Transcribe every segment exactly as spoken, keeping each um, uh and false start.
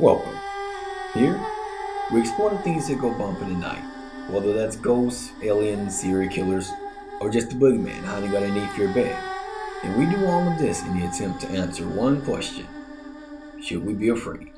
Welcome. Here, we explore the things that go bump in the night, whether that's ghosts, aliens, serial killers, or just the boogeyman hiding underneath your bed. And we do all of this in the attempt to answer one question: should we be afraid?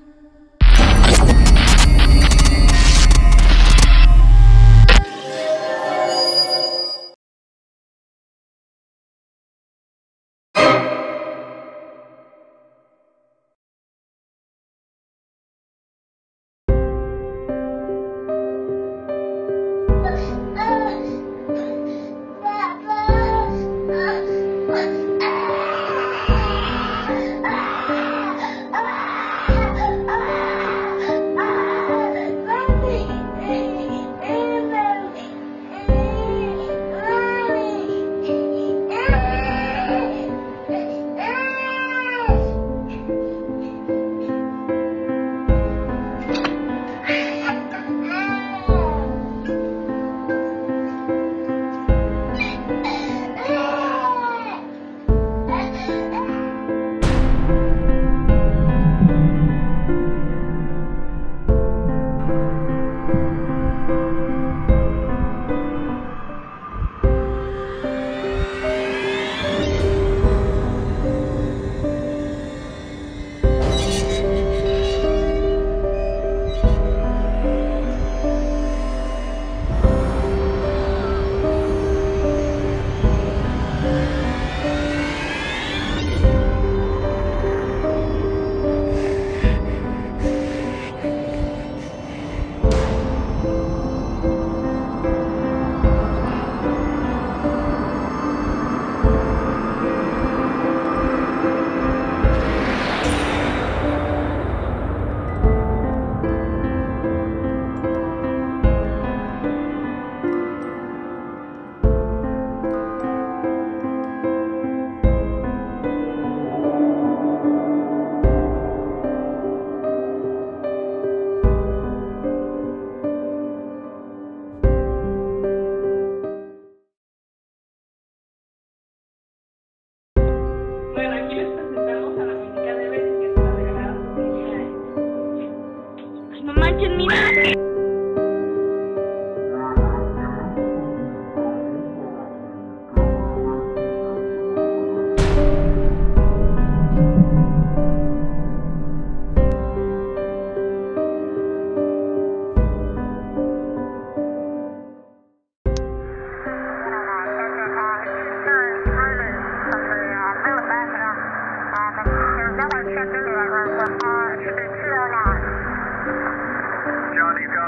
Johnny, go.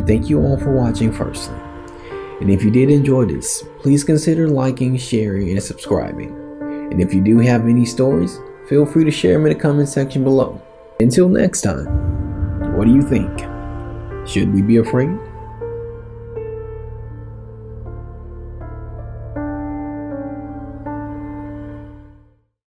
we thank you all for watching firstly. And if you did enjoy this, please consider liking, sharing, and subscribing. And if you do have any stories, feel free to share them in the comment section below. Until next time, what do you think? Should we be afraid?